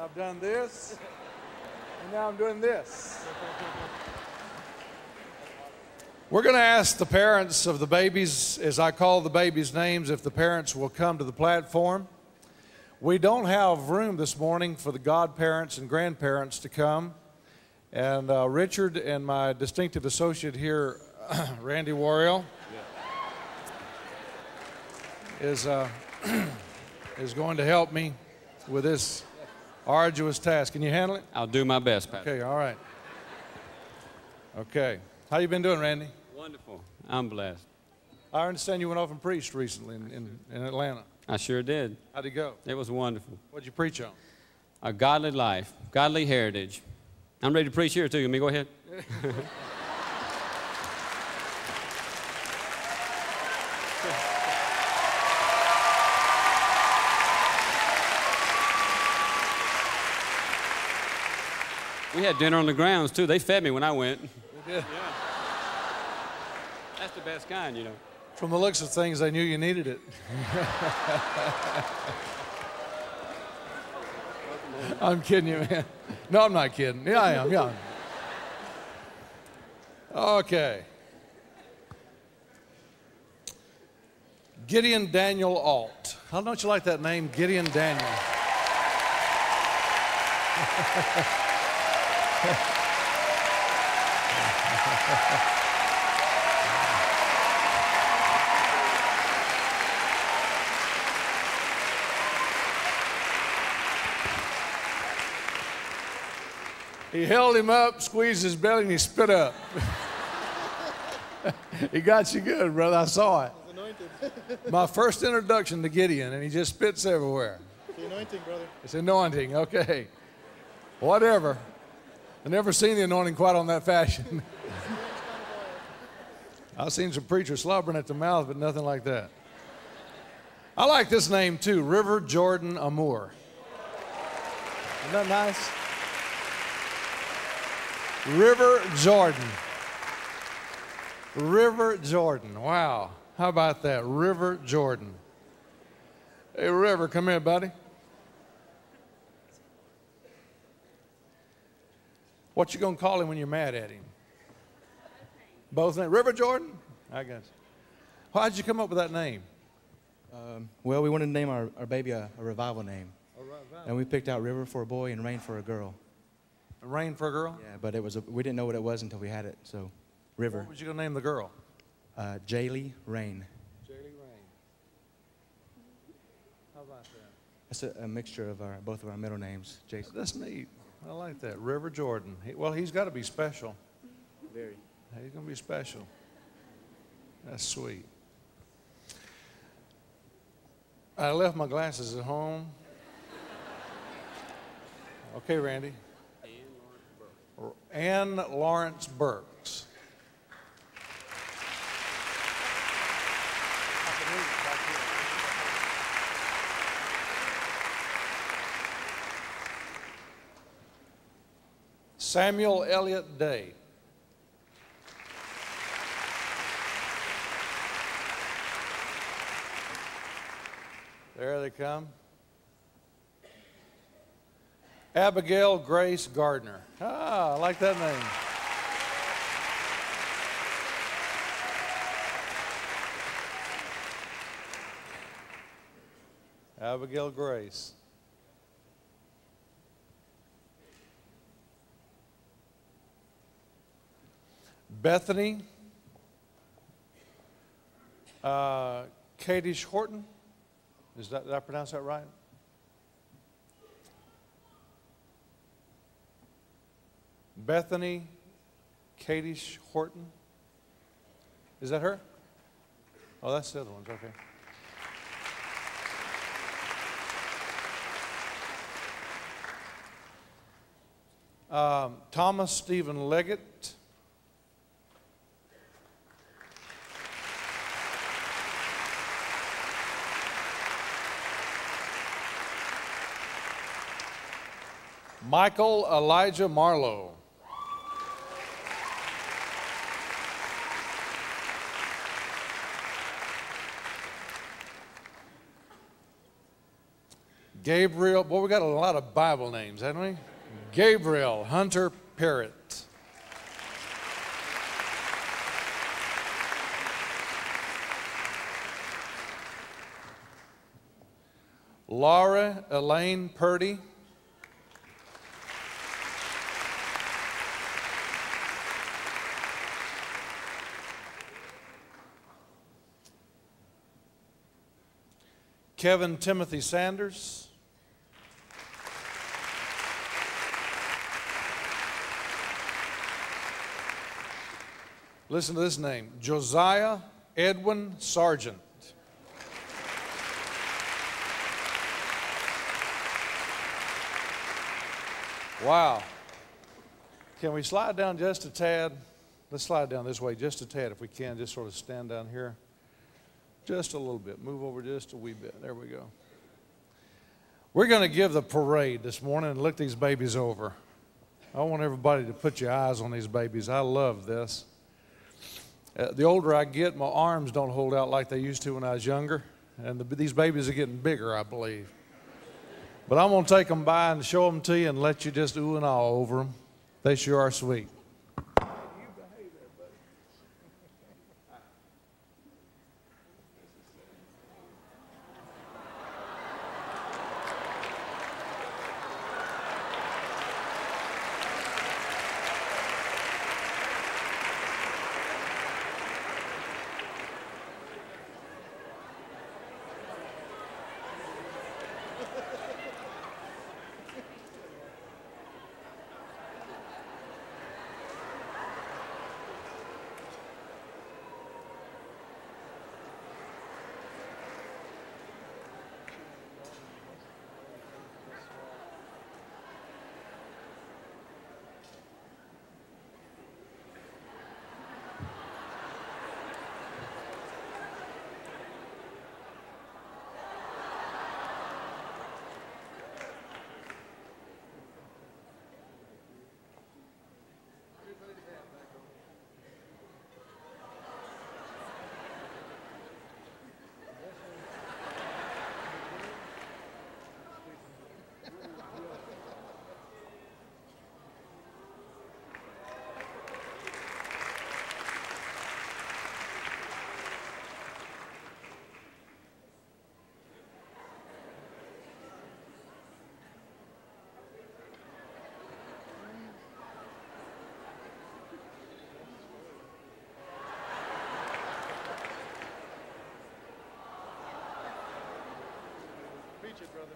I've done this, and now I'm doing this. We're going to ask the parents of the babies, as I call the babies' names, if the parents will come to the platform. We don't have room this morning for the godparents and grandparents to come. And Richard and my distinctive associate here, Randy Worrell, yeah, is going to help me with this arduous task. Can you handle it? I'll do my best, Pat. Okay, all right. Okay. How you been doing, Randy? Wonderful. I'm blessed. I understand you went off and preached recently in Atlanta. I sure did. How'd it go? It was wonderful. What'd you preach on? A godly life, godly heritage. I'm ready to preach here too. You want me to go ahead? We had dinner on the grounds too. They fed me when I went. Yeah. That's the best kind, you know. From the looks of things, I knew you needed it. I'm kidding you, man. No, I'm not kidding. Yeah, I am. Yeah. Okay. Gideon Daniel Alt. How don't you like that name, Gideon Daniel? He held him up, squeezed his belly, and he spit up. He got you good, brother. I saw it. Anointed. My first introduction to Gideon, and he just spits everywhere. It's the anointing, brother. It's anointing, okay. Whatever. I've never seen the anointing quite on that fashion. I've seen some preachers slobbering at the mouth, but nothing like that. I like this name, too, River Jordan Amour. Isn't that nice? River Jordan. River Jordan. Wow. How about that? River Jordan. Hey, River, come here, buddy. What you gonna call him when you're mad at him? Both names. River Jordan? I guess. How did you come up with that name? Well, we wanted to name our baby a revival name. A revival. And we picked out River for a boy and Rain for a girl. Rain for a girl? Yeah, but it was we didn't know what it was until we had it, so River. What was you going to name the girl? Jaylee Rain. Jaylee Rain. How about that? That's a mixture of both of our middle names. Jason. That's neat. I like that. River Jordan. Well, he's got to be special. Very. He's going to be special. That's sweet. I left my glasses at home. Okay, Randy. Anne Lawrence Burks. Samuel Elliott Day. There they come. Abigail Grace Gardner. Ah, I like that name. Abigail Grace. Bethany Katie Horton. Did I pronounce that right? Bethany Katie Horton. Is that her? Oh, that's the other one. Okay. Thomas Stephen Leggett. Michael Elijah Marlowe. Gabriel, boy, we got a lot of Bible names, haven't we? Gabriel Hunter Parrott. Laura Elaine Purdy. Kevin Timothy Sanders. Listen to this name, Josiah Edwin Sargent. Wow. Can we slide down just a tad? Let's slide down this way just a tad if we can. Just sort of stand down here just a little bit. Move over just a wee bit. There we go. We're going to give the parade this morning and look these babies over. I want everybody to put your eyes on these babies. I love this. The older I get, my arms don't hold out like they used to when I was younger. And these babies are getting bigger, I believe. But I'm going to take them by and show them to you and let you just ooh and ah over them. They sure are sweet. You behave there, buddy. Brother.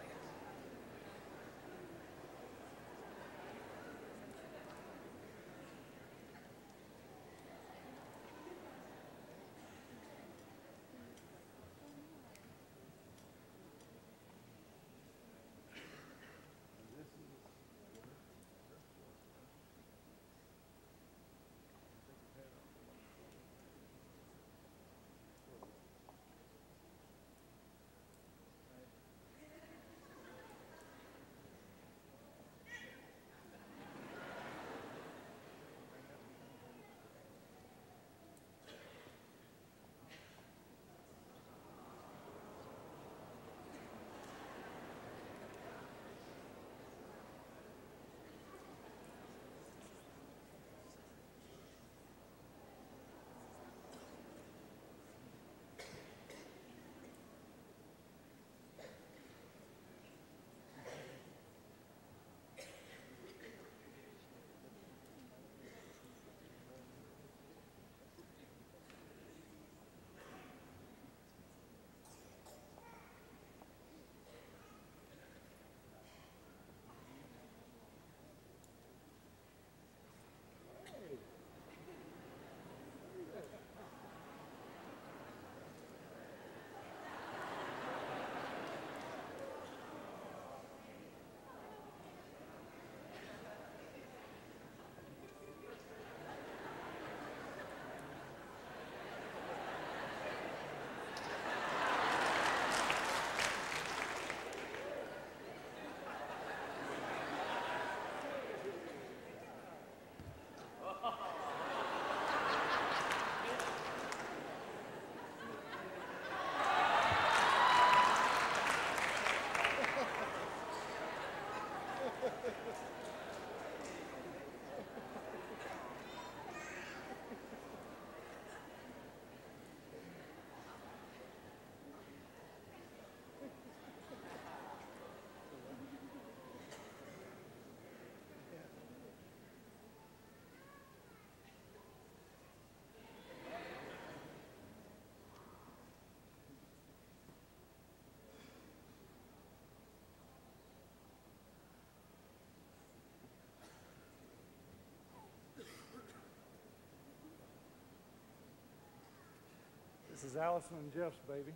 is Allison and Jeff's baby.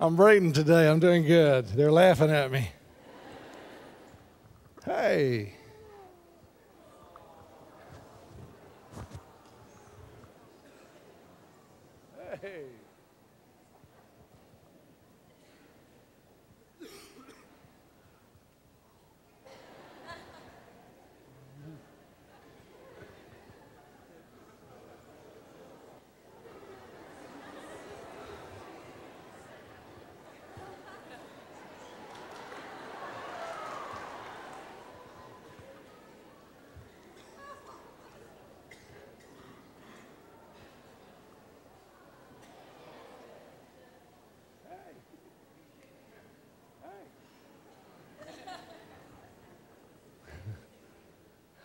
I'm braiding today. I'm doing good. They're laughing at me. Hey. Hey.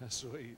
Sweet.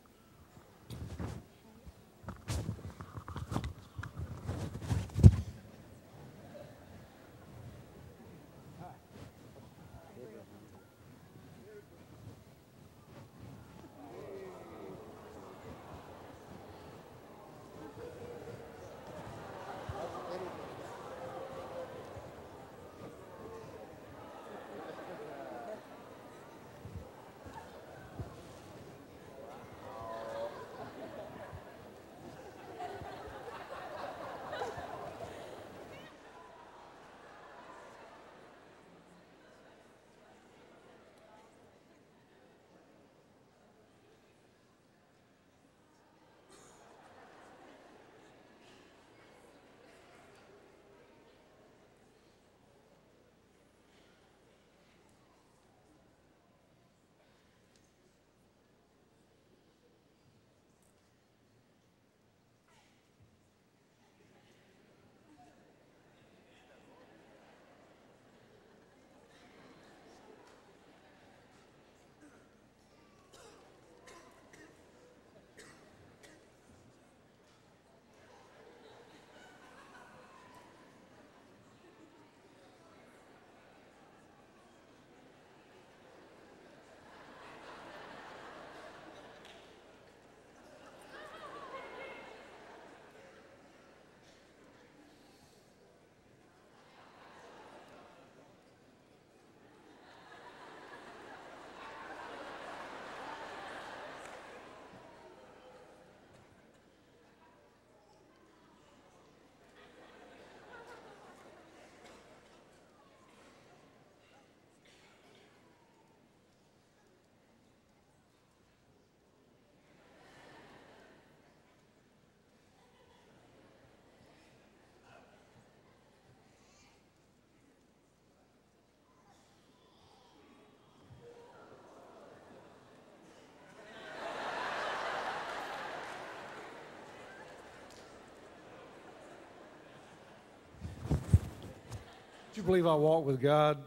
you believe I walk with God?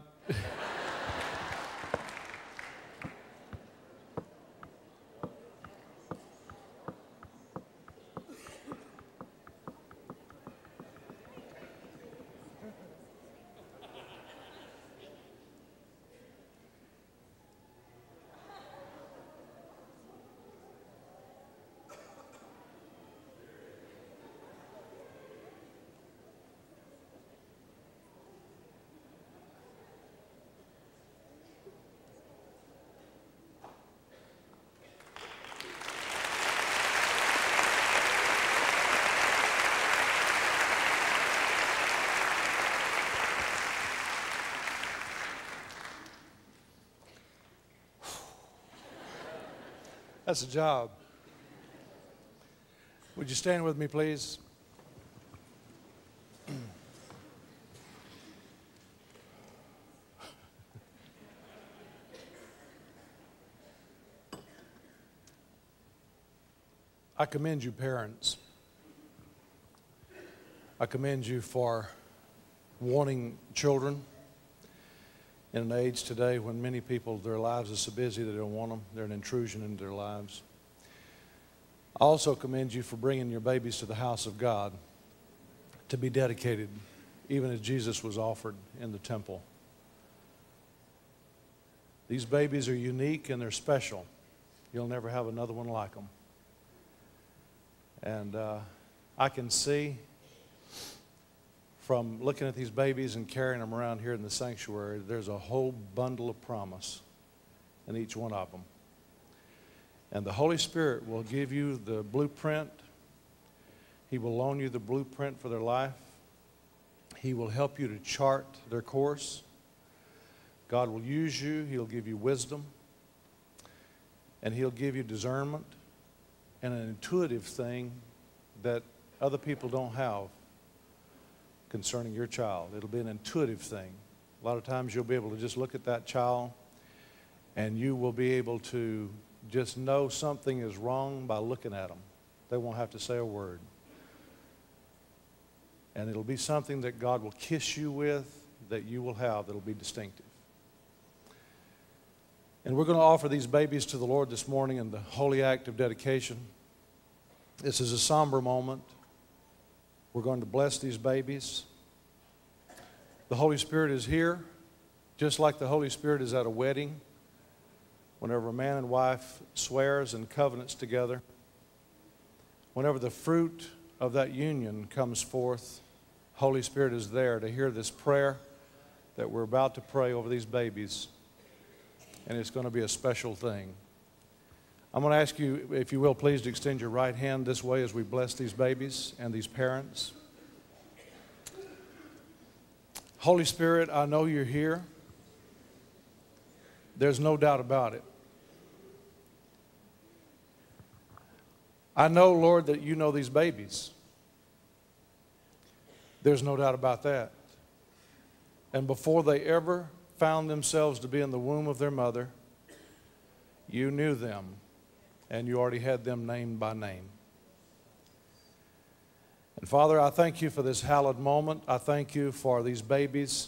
That's a job. Would you stand with me, please? I commend you, parents. I commend you for wanting children in an age today when many people, their lives are so busy they don't want them. They're an intrusion into their lives. I also commend you for bringing your babies to the house of God to be dedicated, even as Jesus was offered in the temple. These babies are unique and they're special. You'll never have another one like them. And I can see from looking at these babies and carrying them around here in the sanctuary, there's a whole bundle of promise in each one of them. And the Holy Spirit will give you the blueprint. He will loan you the blueprint for their life. He will help you to chart their course. God will use you. He'll give you wisdom. And He'll give you discernment and an intuitive thing that other people don't have concerning your child. It'll be an intuitive thing. A lot of times you'll be able to just look at that child and you will be able to just know something is wrong by looking at them. They won't have to say a word. And it'll be something that God will kiss you with, that you will have, that'll be distinctive. And we're going to offer these babies to the Lord this morning in the holy act of dedication. This is a somber moment. We're going to bless these babies. The Holy Spirit is here, just like the Holy Spirit is at a wedding. Whenever a man and wife swears and covenants together, whenever the fruit of that union comes forth, Holy Spirit is there to hear this prayer that we're about to pray over these babies. And it's going to be a special thing. I'm going to ask you, if you will, please to extend your right hand this way as we bless these babies and these parents. Holy Spirit, I know you're here. There's no doubt about it. I know, Lord, that you know these babies. There's no doubt about that. And before they ever found themselves to be in the womb of their mother, you knew them. And you already had them named by name. And Father, I thank you for this hallowed moment. I thank you for these babies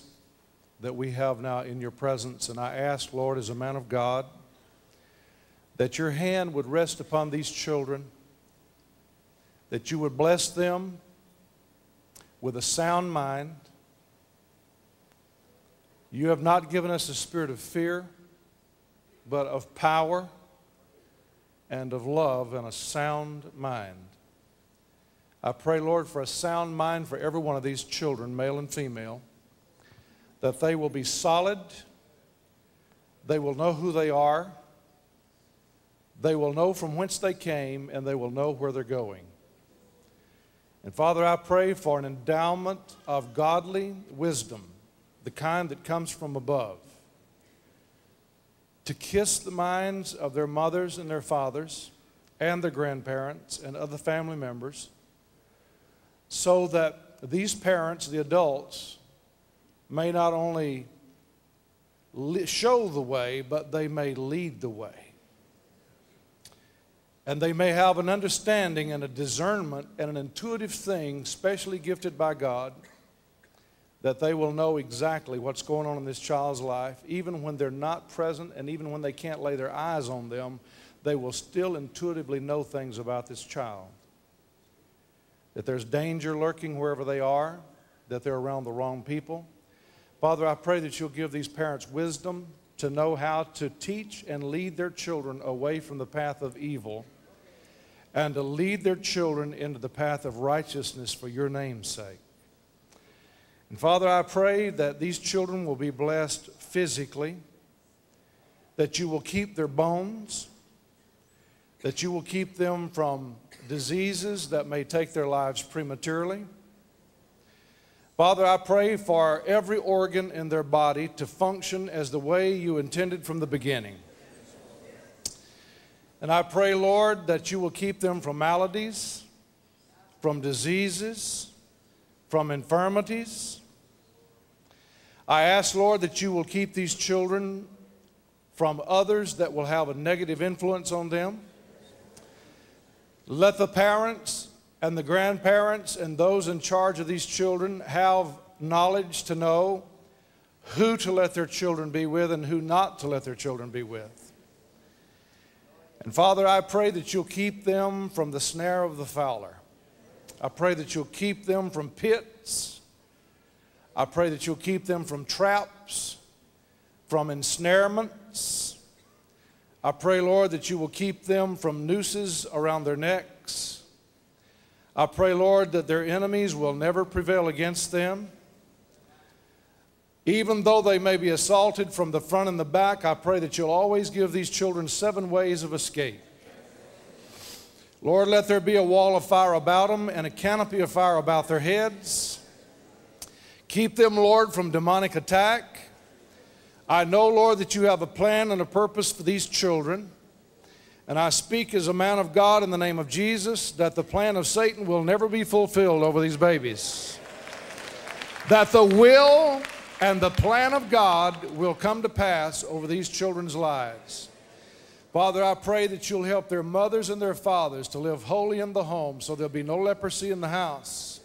that we have now in your presence. And I ask, Lord, as a man of God, that your hand would rest upon these children, that you would bless them with a sound mind. You have not given us a spirit of fear, but of power and of love and a sound mind. I pray, Lord, for a sound mind for every one of these children, male and female, that they will be solid, they will know who they are, they will know from whence they came, and they will know where they're going. And Father, I pray for an endowment of godly wisdom, the kind that comes from above, to kiss the minds of their mothers and their fathers and their grandparents and other family members, so that these parents, the adults, may not only show the way, but they may lead the way. And they may have an understanding and a discernment and an intuitive thing specially gifted by God that they will know exactly what's going on in this child's life, even when they're not present and even when they can't lay their eyes on them, they will still intuitively know things about this child. That there's danger lurking wherever they are, that they're around the wrong people. Father, I pray that you'll give these parents wisdom to know how to teach and lead their children away from the path of evil and to lead their children into the path of righteousness for your name's sake. And Father, I pray that these children will be blessed physically, that you will keep their bones, that you will keep them from diseases that may take their lives prematurely. Father, I pray for every organ in their body to function as the way you intended from the beginning. And I pray, Lord, that you will keep them from maladies, from diseases, from infirmities. I ask, Lord, that you will keep these children from others that will have a negative influence on them. Let the parents and the grandparents and those in charge of these children have knowledge to know who to let their children be with and who not to let their children be with. And Father, I pray that you'll keep them from the snare of the fowler. I pray that you'll keep them from pits. I pray that you'll keep them from traps, from ensnarements. I pray, Lord, that you will keep them from nooses around their necks. I pray, Lord, that their enemies will never prevail against them. Even though they may be assaulted from the front and the back, I pray that you'll always give these children 7 ways of escape. Lord, let there be a wall of fire about them and a canopy of fire about their heads. Keep them, Lord, from demonic attack. I know, Lord, that you have a plan and a purpose for these children. And I speak as a man of God in the name of Jesus that the plan of Satan will never be fulfilled over these babies. That the will and the plan of God will come to pass over these children's lives. Father, I pray that you'll help their mothers and their fathers to live holy in the home so there'll be no leprosy in the house.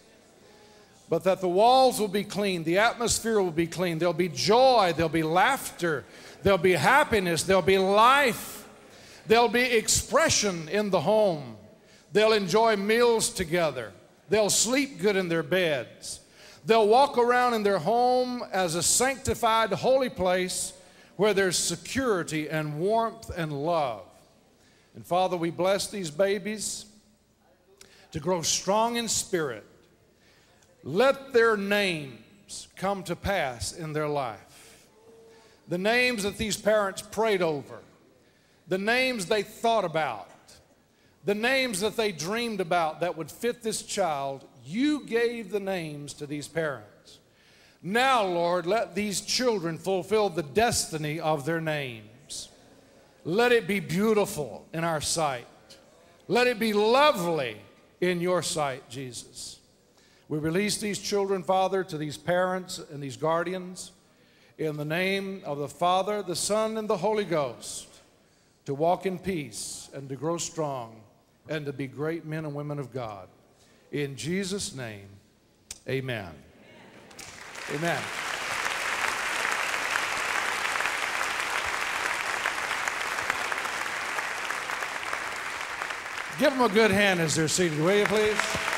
But that the walls will be clean, the atmosphere will be clean, there'll be joy, there'll be laughter, there'll be happiness, there'll be life, there'll be expression in the home. They'll enjoy meals together. They'll sleep good in their beds. They'll walk around in their home as a sanctified, holy place where there's security and warmth and love. And Father, we bless these babies to grow strong in spirit. Let their names come to pass in their life. The names that these parents prayed over, the names they thought about, the names that they dreamed about that would fit this child, you gave the names to these parents. Now, Lord, let these children fulfill the destiny of their names. Let it be beautiful in our sight. Let it be lovely in your sight, Jesus. We release these children, Father, to these parents and these guardians in the name of the Father, the Son, and the Holy Ghost to walk in peace and to grow strong and to be great men and women of God. In Jesus' name, amen. Amen. Amen. Give them a good hand as they're seated, will you please?